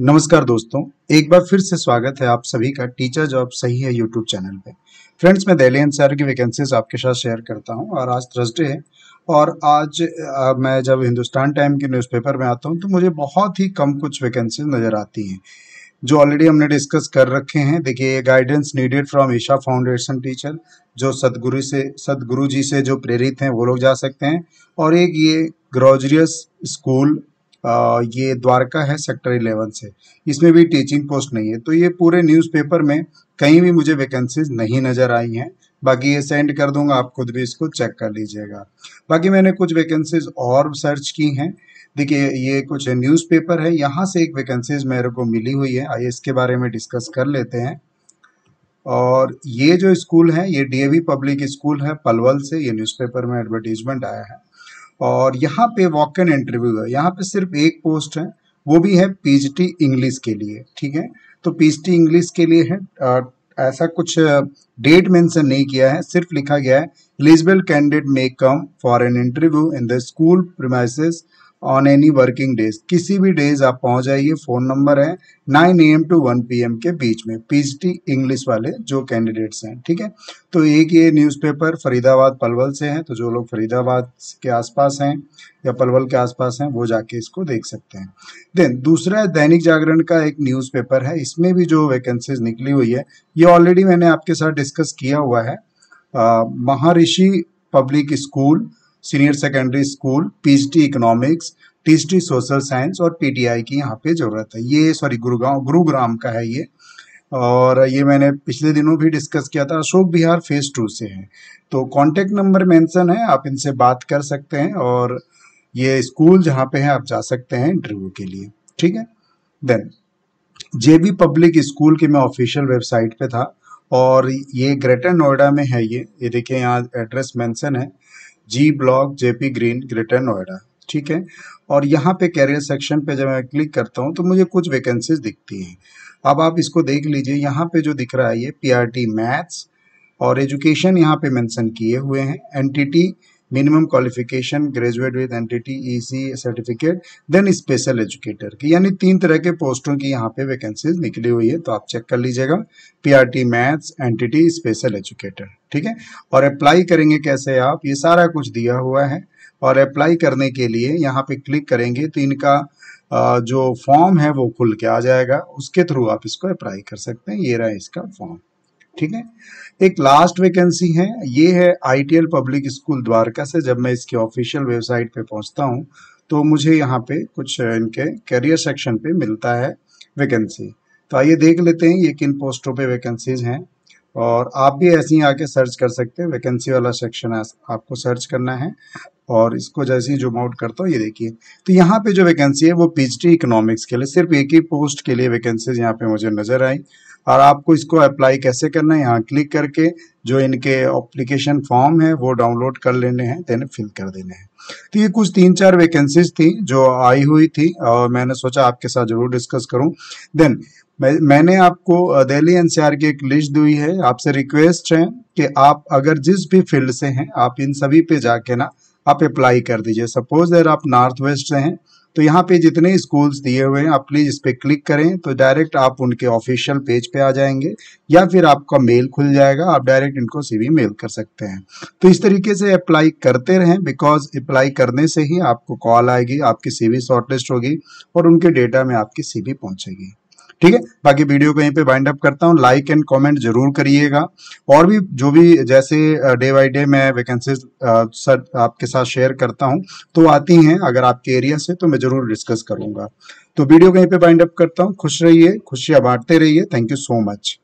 नमस्कार दोस्तों, एक बार फिर से स्वागत है आप सभी का टीचर जॉब सही है यूट्यूब चैनल पे। फ्रेंड्स, मैं दिल्ली एनसीआर की वैकेंसीज आपके साथ शेयर करता हूं और आज थर्सडे है और आज मैं जब हिंदुस्तान टाइम के न्यूज़पेपर में आता हूं तो मुझे बहुत ही कम कुछ वैकेंसीज नज़र आती हैं जो ऑलरेडी हमने डिस्कस कर रखे हैं। देखिए, ये guidance needed from Isha foundation teacher, जो सदगुरु जी से जो प्रेरित हैं वो लोग जा सकते हैं। और एक ये ग्रोजरियस स्कूल, ये द्वारका है सेक्टर 11 से, इसमें भी टीचिंग पोस्ट नहीं है। तो ये पूरे न्यूज़पेपर में कहीं भी मुझे वैकेंसीज नहीं नज़र आई हैं। बाकी ये सेंड कर दूंगा, आप खुद भी इसको चेक कर लीजिएगा। बाकी मैंने कुछ वैकेंसीज और सर्च की हैं। देखिए, ये कुछ न्यूज़पेपर है, यहाँ से एक वैकेंसीज मेरे को मिली हुई है, आइए इसके बारे में डिस्कस कर लेते हैं। और ये जो स्कूल है ये डीएवी पब्लिक स्कूल है पलवल से, ये न्यूज़पेपर में एडवर्टीजमेंट आया है। और यहाँ पे वॉक इन इंटरव्यू है, यहाँ पे सिर्फ एक पोस्ट है, वो भी है पीजीटी इंग्लिश के लिए। ठीक है, तो पीजीटी इंग्लिश के लिए है। ऐसा कुछ डेट मेंशन नहीं किया है, सिर्फ लिखा गया है eligible candidate may come for an interview in the school premises on any working days. किसी भी डेज आप पहुंच जाइए। फ़ोन नंबर है 9 AM to 1 PM के बीच में, पीजीटी इंग्लिश वाले जो कैंडिडेट्स हैं। ठीक है, तो एक ये न्यूज़पेपर फरीदाबाद पलवल से है, तो जो लोग फरीदाबाद के आसपास हैं या पलवल के आसपास हैं वो जाके इसको देख सकते हैं। देन दूसरा दैनिक जागरण का एक न्यूज़पेपर है, इसमें भी जो वैकेंसीज निकली हुई है ये ऑलरेडी मैंने आपके साथ डिस्कस किया हुआ है। Maharishi public school, senior secondary school, PGT economics, TGT social science और पीटीआई की यहाँ पे ज़रूरत है। ये गुरुग्राम का है ये, और ये मैंने पिछले दिनों भी डिस्कस किया था। अशोक विहार फेज 2 से है, तो कांटेक्ट नंबर मेंशन है, आप इनसे बात कर सकते हैं। और ये स्कूल जहाँ पे है आप जा सकते हैं इंटरव्यू के लिए। ठीक है, देन जेपी पब्लिक स्कूल की मैं ऑफिशियल वेबसाइट पे था और ये ग्रेटर नोएडा में है। ये देखिए, यहाँ एड्रेस मेंशन है, G Block, JP Green, Greater Noida. ठीक है, और यहाँ पे कैरियर सेक्शन पे जब मैं क्लिक करता हूँ तो मुझे कुछ वैकेंसीज दिखती हैं। अब आप इसको देख लीजिए, यहाँ पे जो दिख रहा है ये PRT मैथ्स और एजुकेशन यहाँ पे मेंशन किए हुए हैं। NTT minimum qualification graduate with NTT EC certificate, then special educator की, यानी 3 तरह के पोस्टों की यहाँ पे वैकेंसीज निकली हुई है। तो आप चेक कर लीजिएगा, PRT maths, NTT special educator. ठीक है, और अप्लाई करेंगे कैसे आप, ये सारा कुछ दिया हुआ है। और अप्लाई करने के लिए यहाँ पे क्लिक करेंगे तो इनका जो फॉर्म है वो खुल के आ जाएगा, उसके थ्रू आप इसको अप्लाई कर सकते हैं। ये रहा इसका फॉर्म। ठीक है, एक लास्ट वैकेंसी है, ये है ITL पब्लिक स्कूल द्वारका से। जब मैं इसकी ऑफिशियल वेबसाइट पे पहुंचता हूं तो मुझे यहाँ पे कुछ इनके करियर सेक्शन पे मिलता है वैकेंसी। तो आइए देख लेते हैं ये किन पोस्टों पे वैकेंसीज हैं, और आप भी ऐसे ही आके सर्च कर सकते हैं। वैकेंसी वाला सेक्शन आपको सर्च करना है और इसको जैसे ही जूम आउट करता हूँ, ये देखिए, तो यहाँ पे जो वैकेंसी है वो पीजीटी इकोनॉमिक्स के लिए, सिर्फ एक ही पोस्ट के लिए वैकेंसीज यहाँ पे मुझे नज़र आई। और आपको इसको अप्लाई कैसे करना है, यहाँ क्लिक करके जो इनके एप्लीकेशन फॉर्म है वो डाउनलोड कर लेने हैं, देन फिल कर देने हैं। तो ये कुछ 3-4 वैकेंसीज थी जो आई हुई थी और मैंने सोचा आपके साथ जरूर डिस्कस करूँ। देन मैंने आपको दिल्ली एनसीआर की एक लिस्ट दी हुई है, आपसे रिक्वेस्ट है कि आप अगर जिस भी फील्ड से हैं आप इन सभी पे जाके ना आप अप्लाई कर दीजिए। सपोज अगर आप नॉर्थ वेस्ट से हैं तो यहाँ पे जितने स्कूल्स दिए हुए हैं आप प्लीज़ इस पर क्लिक करें तो डायरेक्ट आप उनके ऑफिशियल पेज पे आ जाएंगे, या फिर आपका मेल खुल जाएगा, आप डायरेक्ट इनको सीवी मेल कर सकते हैं। तो इस तरीके से अप्लाई करते रहें, बिकॉज अप्लाई करने से ही आपको कॉल आएगी, आपकी सीवी शॉर्टलिस्ट होगी और उनके डेटा में आपकी सीवी पहुँचेगी। ठीक है, बाकी वीडियो को यहीं पे वाइंड अप करता हूँ। लाइक एंड कमेंट जरूर करिएगा, और भी जो भी जैसे डे बाय डे मैं वैकेंसीज आपके साथ शेयर करता हूँ तो आती हैं, अगर आपके एरिया से तो मैं जरूर डिस्कस करूँगा। तो वीडियो को यहीं पे वाइंड अप करता हूँ। खुश रहिए, खुशियाँ बांटते रहिए। Thank you so much.